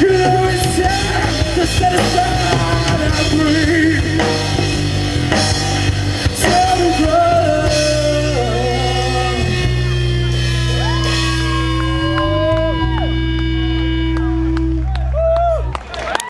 You is dead, the set of time I breathe.